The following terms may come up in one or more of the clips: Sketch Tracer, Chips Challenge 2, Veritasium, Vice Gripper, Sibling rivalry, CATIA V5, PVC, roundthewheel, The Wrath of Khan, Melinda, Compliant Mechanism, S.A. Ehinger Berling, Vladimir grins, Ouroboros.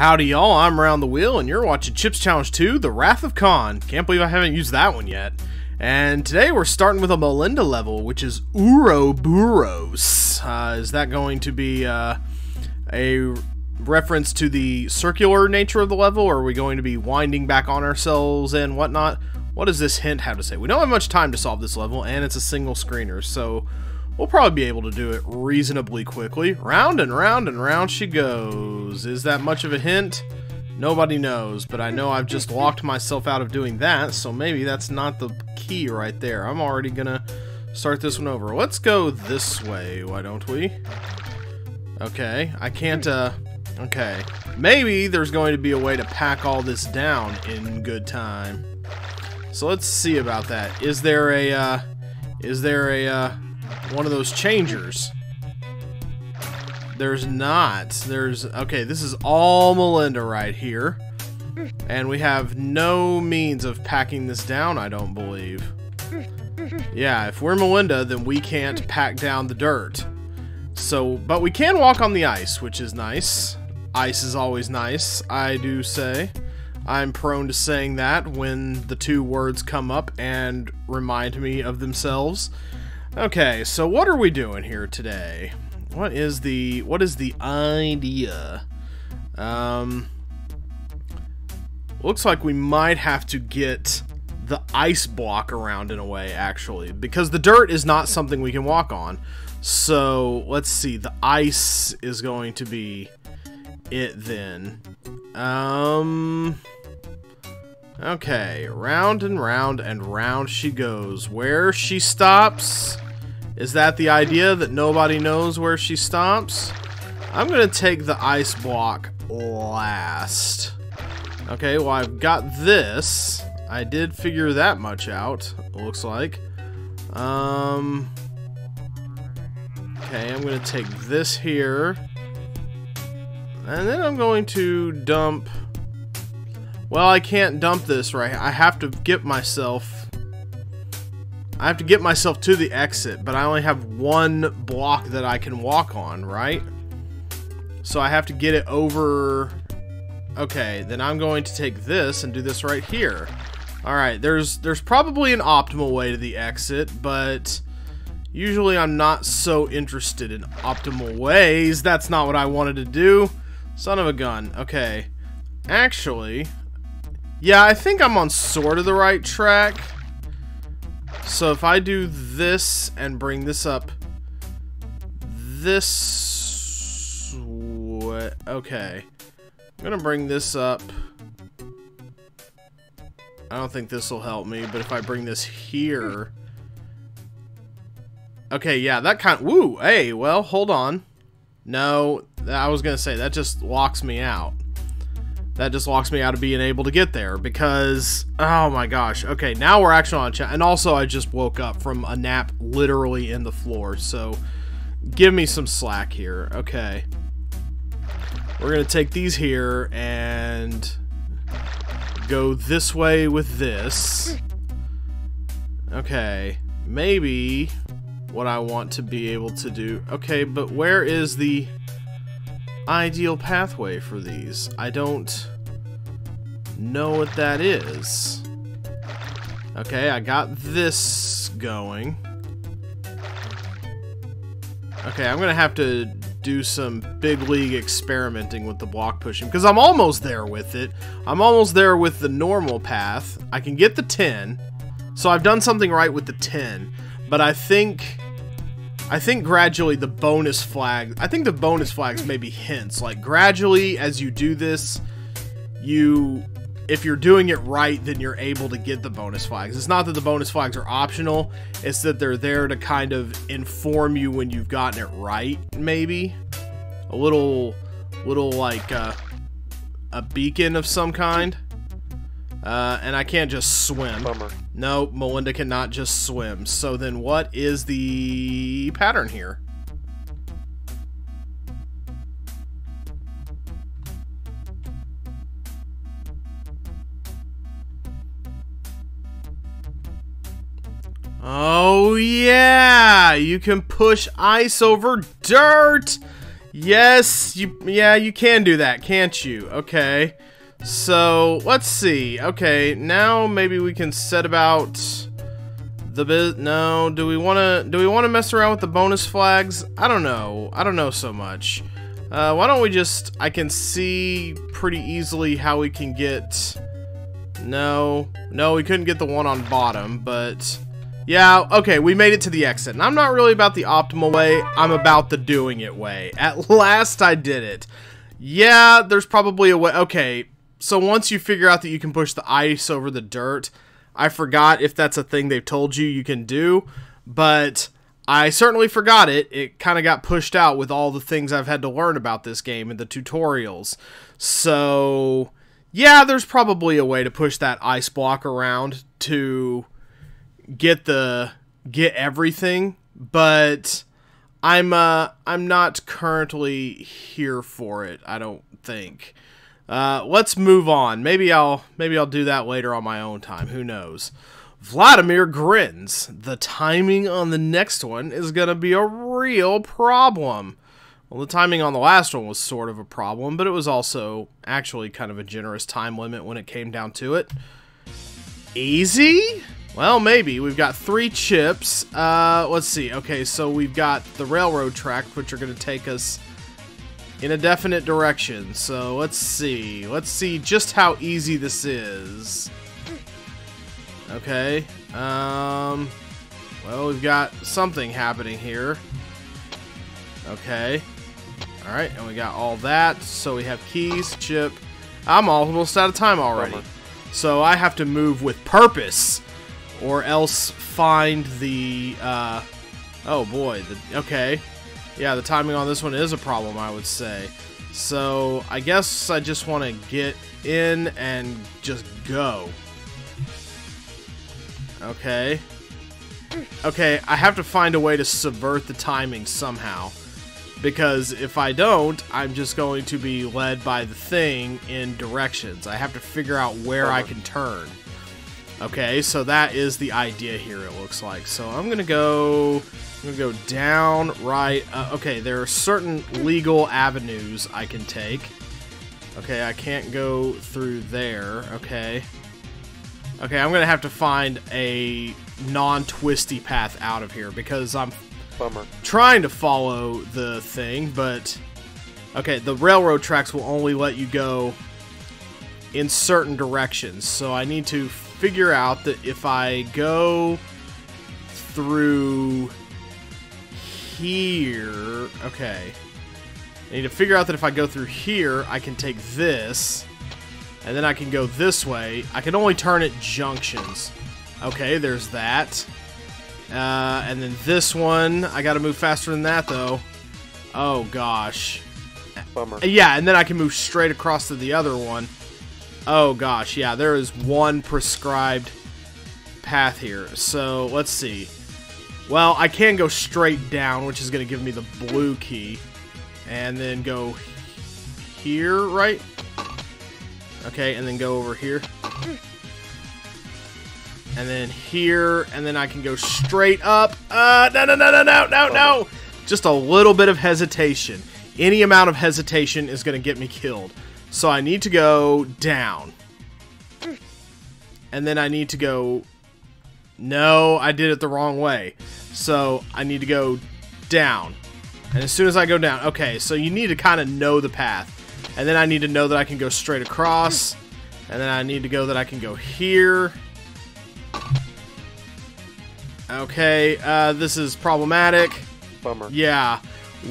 Howdy y'all, I'm Round the Wheel and you're watching Chips Challenge 2, The Wrath of Khan. Can't believe I haven't used that one yet. And today we're starting with a Melinda level, which is Ouroboros. Is that going to be a reference to the circular nature of the level, or are we going to be winding back on ourselves and whatnot? What does this hint have to say? We don't have much time to solve this level, and it's a single screener, so we'll probably be able to do it reasonably quickly. Round and round and round she goes. Is that much of a hint? Nobody knows, but I know I've just locked myself out of doing that, so maybe that's not the key right there. I'm already gonna start this one over. Let's go this way, why don't we? Okay, I can't, okay. Maybe there's going to be a way to pack all this down in good time. So let's see about that. Is there a, one of those changers? There's not. Okay, this is all Melinda right here. And we have no means of packing this down, I don't believe. Yeah, if we're Melinda, then we can't pack down the dirt. So, but we can walk on the ice, which is nice. Ice is always nice, I do say. I'm prone to saying that when the two words come up and remind me of themselves. Okay, so what are we doing here today? What is the idea? Looks like we might have to get the ice block around in a way, actually, because the dirt is not something we can walk on. So let's see, the ice is going to be it then. Okay, round and round and round she goes. Where she stops? Is that the idea, that nobody knows where she stops? I'm gonna take the ice block last. Okay, well, I've got this. I did figure that much out, it looks like. Okay, I'm gonna take this here. And then I'm going to dump... Well, I can't dump this right here. I have to get myself to the exit, but I only have one block that I can walk on, right? So I have to get it over. Okay, then I'm going to take this and do this right here. All right, there's probably an optimal way to the exit, but usually I'm not so interested in optimal ways. That's not what I wanted to do. Son of a gun. Okay. Actually, yeah, I think I'm on sort of the right track. So if I do this and bring this up this way, okay. I'm gonna bring this up. I don't think this will help me, but if I bring this here, okay, yeah, that kind of, woo, hey, well, hold on. No, I was gonna say, that just locks me out. That just locks me out of being able to get there because, oh my gosh. Okay, now we're actually on chat. And also I just woke up from a nap literally in the floor. So give me some slack here. Okay. We're going to take these here and go this way with this. Okay. Maybe what I want to be able to do. Okay, but where is the ideal pathway for these? I don't know what that is. Okay, I got this going. Okay, I'm gonna have to do some big league experimenting with the block pushing because I'm almost there with it. I'm almost there with the normal path. I can get the 10, so I've done something right with the 10, but I think gradually the bonus flag, I think the bonus flags may be hints, like gradually as you do this, if you're doing it right, then you're able to get the bonus flags. It's not that the bonus flags are optional, it's that they're there to kind of inform you when you've gotten it right, maybe. A little like a beacon of some kind. And I can't just swim. Bummer. No, Melinda cannot just swim. So then what is the pattern here? Oh yeah, you can push ice over dirt. Yes, you can do that, can't you? Okay. So, let's see. Okay, now maybe we can set about the no, do we want to mess around with the bonus flags? I don't know. I don't know so much. Why don't we just, I can see pretty easily how we can get, no, we couldn't get the one on bottom, but yeah, okay, we made it to the exit, and I'm not really about the optimal way, I'm about the doing it way. At last I did it. Yeah, there's probably a way, okay, so once you figure out that you can push the ice over the dirt, I forgot if that's a thing they've told you you can do, but I certainly forgot it. It kind of got pushed out with all the things I've had to learn about this game and the tutorials. So, yeah, there's probably a way to push that ice block around to get everything, but I'm not currently here for it, I don't think. Let's move on. Maybe I'll do that later on my own time. Who knows? Vladimir grins. The timing on the next one is going to be a real problem. Well, the timing on the last one was sort of a problem, but it was also actually kind of a generous time limit when it came down to it. Easy? Well, maybe. We've got 3 chips. Let's see. Okay, so we've got the railroad track, which are going to take us in a definite direction. So let's see. Let's see just how easy this is. Okay, well, we've got something happening here. Okay, alright, and we got all that, so we have keys, chip. I'm almost out of time already, so I have to move with purpose, or else find the, oh boy, okay, yeah, the timing on this one is a problem, I would say. So, I guess I just want to get in and just go. Okay. Okay, I have to find a way to subvert the timing somehow. Because if I don't, I'm just going to be led by the thing in directions. I have to figure out where I can turn. Okay, so that is the idea here, it looks like. So I'm gonna go down, right. Okay, there are certain legal avenues I can take. Okay, I can't go through there. Okay. Okay, I'm going to have to find a non-twisty path out of here because I'm trying to follow the thing, but okay, the railroad tracks will only let you go in certain directions, so I need to figure out that if I go through here, okay, I need to figure out that if I go through here, I can take this. And then I can go this way. I can only turn at junctions. Okay, there's that. And then this one. I gotta move faster than that, though. Oh, gosh. Bummer. Yeah, and then I can move straight across to the other one. Oh, gosh. Yeah, there is one prescribed path here. So, let's see. Well, I can go straight down, which is gonna give me the blue key. And then go here, right? Okay, and then go over here. And then here, and then I can go straight up. No. Just a little bit of hesitation. Any amount of hesitation is going to get me killed. So I need to go down. And then I need to go... No, I did it the wrong way. So I need to go down. And as soon as I go down... Okay, so you need to kind of know the path. And then I need to know that I can go straight across. And then I need to go that I can go here. Okay, this is problematic. Bummer. Yeah.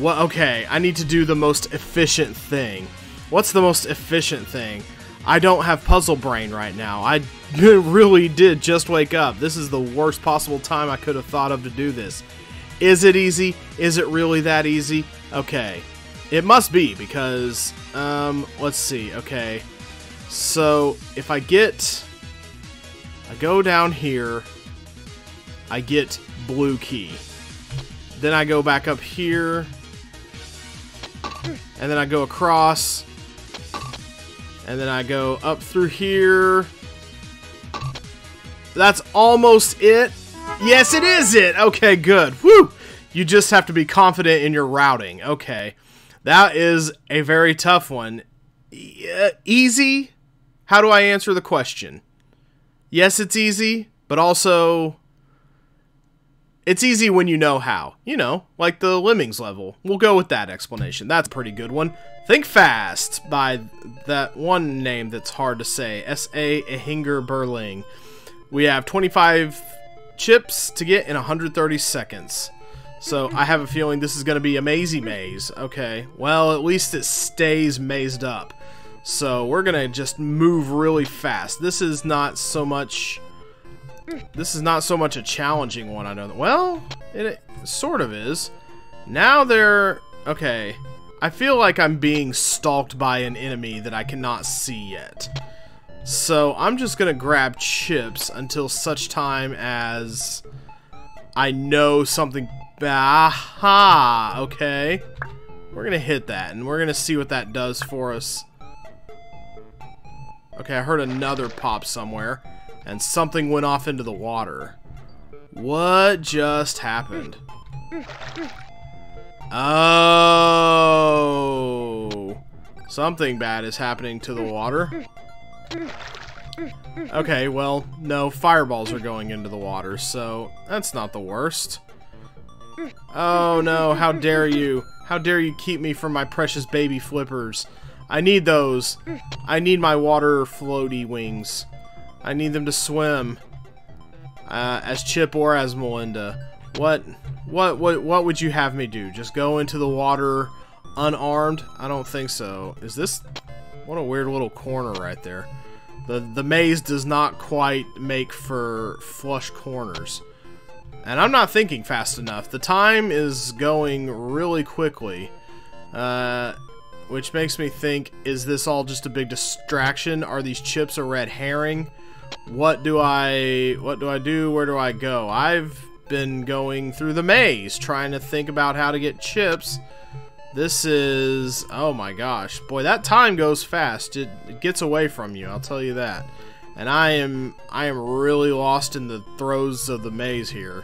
Okay, I need to do the most efficient thing. What's the most efficient thing? I don't have puzzle brain right now. I really did just wake up. This is the worst possible time I could have thought of to do this. Is it easy? Is it really that easy? Okay. It must be, because, let's see, okay, so if I go down here, I get blue key, then I go back up here, and then I go across, and then I go up through here, that's almost it, yes it is it, okay good, whew, you just have to be confident in your routing, okay. That is a very tough one. Easy? How do I answer the question? Yes, it's easy, but also it's easy when you know how. You know, like the Lemmings level. We'll go with that explanation. That's a pretty good one. Think Fast by that one name that's hard to say. S.A. Ehinger Berling. We have 25 chips to get in 130 seconds. So I have a feeling this is going to be a mazy maze. Okay, well, at least it stays mazed up. So we're going to just move really fast. This is not so much... this is not so much a challenging one, I know. Well, it sort of is. Now they're... okay. I feel like I'm being stalked by an enemy that I cannot see yet. So I'm just going to grab chips until such time as I know something... aha, okay. We're gonna hit that, and we're gonna see what that does for us. Okay, I heard another pop somewhere, and something went off into the water. What just happened? Oh, something bad is happening to the water. Okay, well, no, fireballs are going into the water, so that's not the worst. Oh no, how dare you. How dare you keep me from my precious baby flippers. I need those. I need my water floaty wings. I need them to swim. As Chip or as Melinda. What would you have me do? Just go into the water unarmed? I don't think so. Is this... what a weird little corner right there. The maze does not quite make for flush corners. And I'm not thinking fast enough. The time is going really quickly. Which makes me think, is this all just a big distraction? Are these chips a red herring? What do I do? Where do I go? I've been going through the maze trying to think about how to get chips. This is... oh my gosh. Boy, that time goes fast. It gets away from you, I'll tell you that. And I am really lost in the throes of the maze here.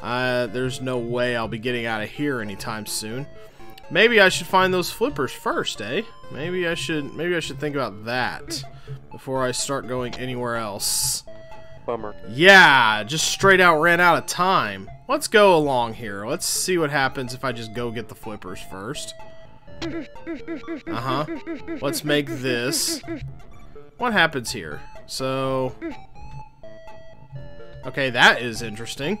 There's no way I'll be getting out of here anytime soon. Maybe I should find those flippers first, eh? Maybe I should think about that before I start going anywhere else. Bummer. Yeah, just straight out ran out of time. Let's go along here. Let's see what happens if I just go get the flippers first. Uh-huh. Let's make this. What happens here? So, okay, that is interesting.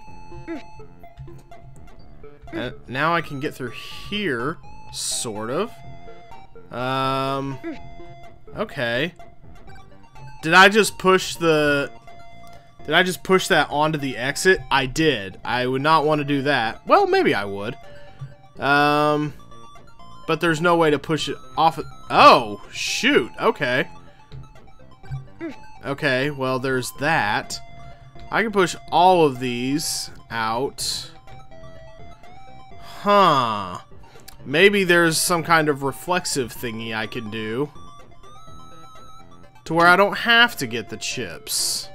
And now I can get through here, sort of. Okay. Did I just push that onto the exit? I did. I would not want to do that. Well, maybe I would. But there's no way to push it off. Oh, shoot. Okay. Okay, well, there's that. I can push all of these out. Huh. Maybe there's some kind of reflexive thingy I can do to where I don't have to get the chips.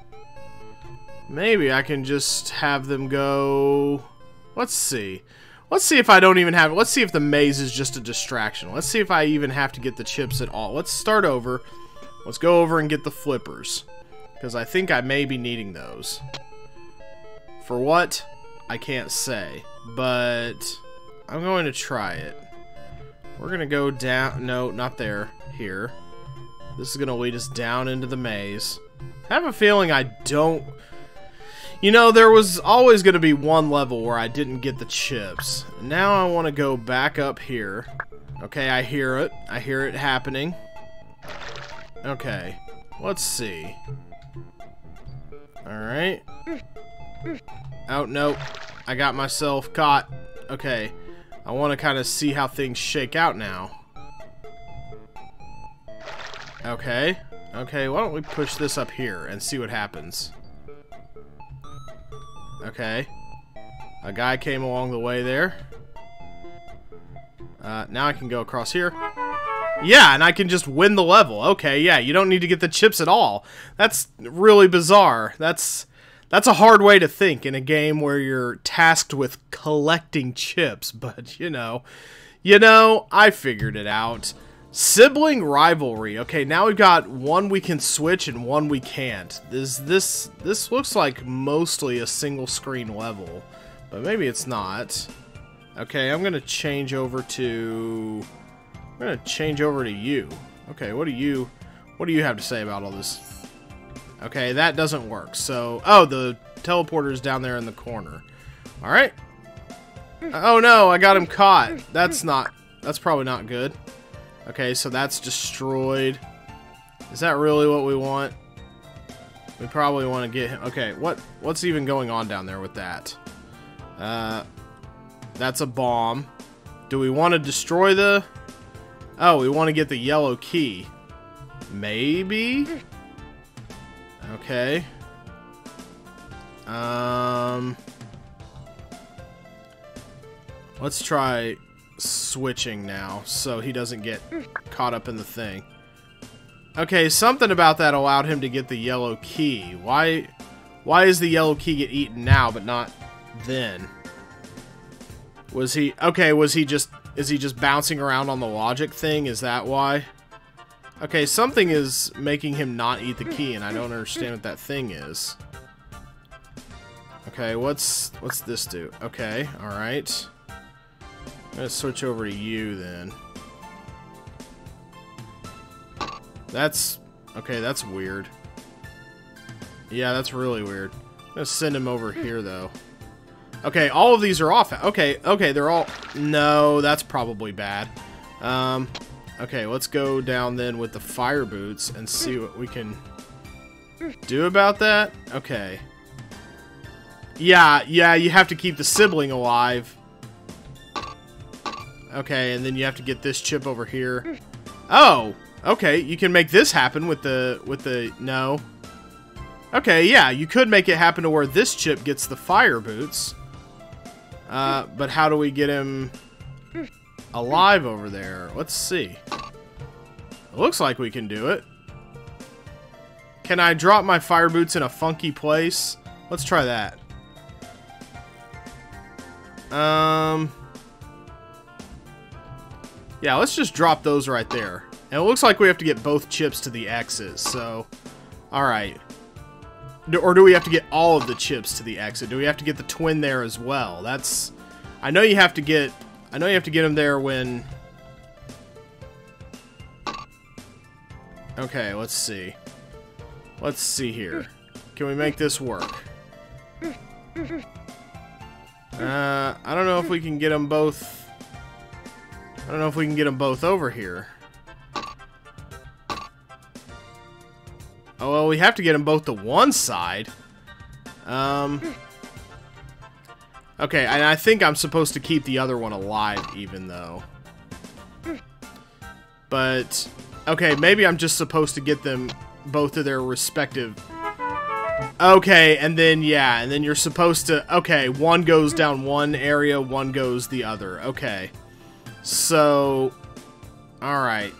Maybe I can just have them go... let's see. Let's see if I don't even have... let's see if the maze is just a distraction. Let's see if I even have to get the chips at all. Let's start over. Let's go over and get the flippers, because I think I may be needing those. For what? I can't say, but I'm going to try it. We're going to go down... no, not there. Here. This is going to lead us down into the maze. I have a feeling I don't... you know, there was always going to be one level where I didn't get the chips. Now I want to go back up here. Okay, I hear it. I hear it happening. Okay, let's see. Alright. Oh, no. I got myself caught. Okay, I want to kind of see how things shake out now. Okay. Okay, why don't we push this up here and see what happens. Okay. A guy came along the way there. Now I can go across here. Yeah, and I can just win the level. Okay, yeah, you don't need to get the chips at all. That's really bizarre. That's a hard way to think in a game where you're tasked with collecting chips, but, you know, You know, I figured it out. Sibling rivalry. Okay, now we've got one we can switch and one we can't. This looks like mostly a single screen level, but maybe it's not. Okay, I'm gonna change over to you. Okay, what do you have to say about all this? Okay, that doesn't work. So, oh, the teleporter's down there in the corner. All right. Oh no, I got him caught. That's probably not good. Okay, so that's destroyed. Is that really what we want? We probably want to get him. Okay, what's even going on down there with that? That's a bomb. Do we want to destroy the... Oh, we want to get the yellow key. Maybe? Okay. Let's try... switching now so he doesn't get caught up in the thing. Okay, something about that allowed him to get the yellow key. Why is the yellow key get eaten now but not then? Is he just bouncing around on the logic thing? Is that why? Okay, something is making him not eat the key and I don't understand what that thing is. Okay, what's this do? Okay, all right. I'm gonna switch over to you then. That's weird. Yeah, that's really weird. I'm gonna send him over here though. Okay, all of these are off. Okay, they're all... No, that's probably bad. Okay, let's go down then with the fire boots and see what we can do about that. Okay. Yeah, you have to keep the sibling alive. Okay, and then you have to get this chip over here. Oh, okay, you can make this happen with the... No. Okay, yeah, you could make it happen to where this chip gets the fire boots. But how do we get him alive over there? Let's see. It looks like we can do it. Can I drop my fire boots in a funky place? Let's try that. Yeah, let's just drop those right there. And it looks like we have to get both chips to the exit, so... Alright. Or do we have to get all of the chips to the exit? Do we have to get the twin there as well? That's... I know you have to get him there when... Okay, let's see. Let's see here. Can we make this work? I don't know if we can get them both... I don't know if we can get them both over here. Oh, well, we have to get them both to one side. Okay, and I think I'm supposed to keep the other one alive, even though. But, okay, maybe I'm just supposed to get them both to their respective... Okay, and then, yeah, and then you're supposed to... Okay, one goes down one area, one goes the other. Okay. So, alright.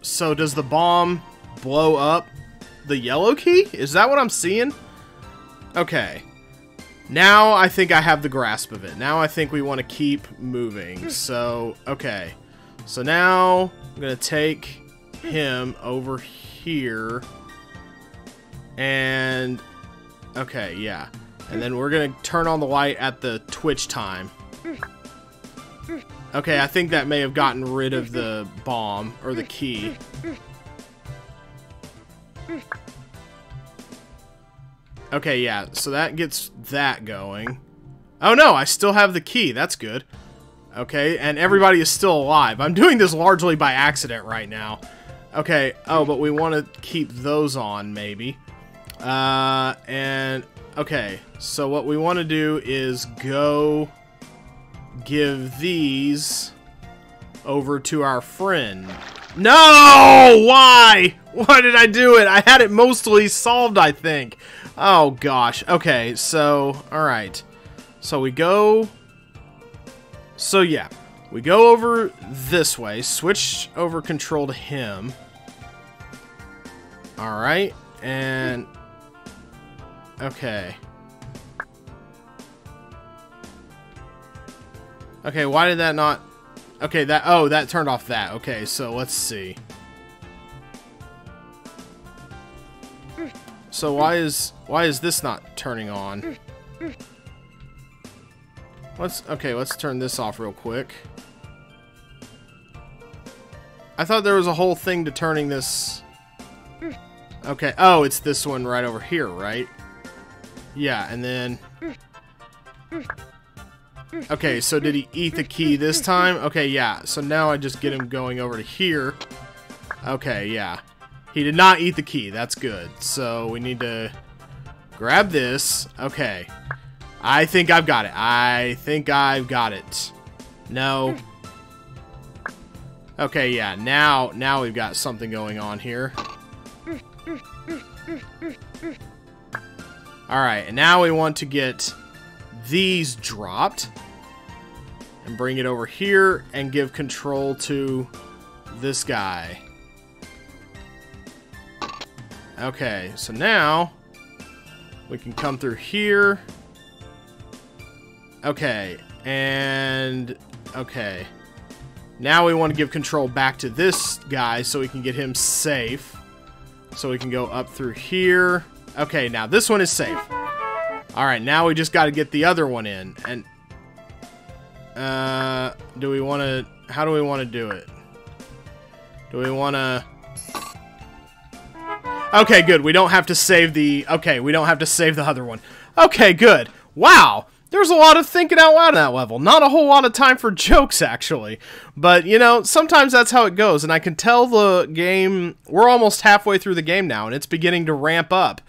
So, does the bomb blow up the yellow key? Is that what I'm seeing? Okay. Now, I think I have the grasp of it. Now, I think we want to keep moving. So, okay. So, now, I'm going to take him over here. And, okay, yeah. And then we're going to turn on the light at the twitch time. Okay, I think that may have gotten rid of the bomb, or the key. Okay, yeah, so that gets that going. Oh no, I still have the key, that's good. Okay, and everybody is still alive. I'm doing this largely by accident right now. Okay, oh, but we want to keep those on, maybe. And, okay, so what we want to do is go... give these over to our friend. No! Why? Why did I do it? I had it mostly solved, I think. Oh, gosh. Okay, so, alright. So we go... So, yeah. We go over this way. Switch over control to him. Alright, and... Okay. Okay, why did that not... Okay, that, oh, that turned off that. Okay, so let's see. So why is this not turning on? Okay, let's turn this off real quick. I thought there was a whole thing to turning this. Okay, oh, it's this one right over here, right? Yeah, and then... Okay, so did he eat the key this time? Okay, yeah, so now I just get him going over to here. Okay, yeah. He did not eat the key, that's good. So we need to grab this. Okay. I think I've got it. I think I've got it. No. Okay, yeah, now we've got something going on here. Alright, and now we want to get these dropped. And bring it over here and give control to this guy. Okay, so now we can come through here. Okay, and... Okay. Now we want to give control back to this guy so we can get him safe. So we can go up through here. Okay, now this one is safe. Alright, now we just got to get the other one in. And do we want to... How do we want to do it? Do we want to... Okay, good. We don't have to save the... Okay, we don't have to save the other one. Okay, good. Wow! There's a lot of thinking out loud on that level. Not a whole lot of time for jokes, actually. But, you know, sometimes that's how it goes. And I can tell the game... We're almost halfway through the game now, and it's beginning to ramp up.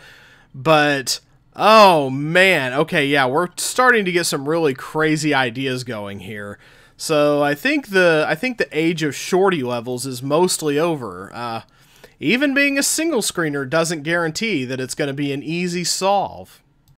But, oh, man. Okay, yeah, we're starting to get some really crazy ideas going here. So, I think the age of shorty levels is mostly over. Even being a single screener doesn't guarantee that it's going to be an easy solve.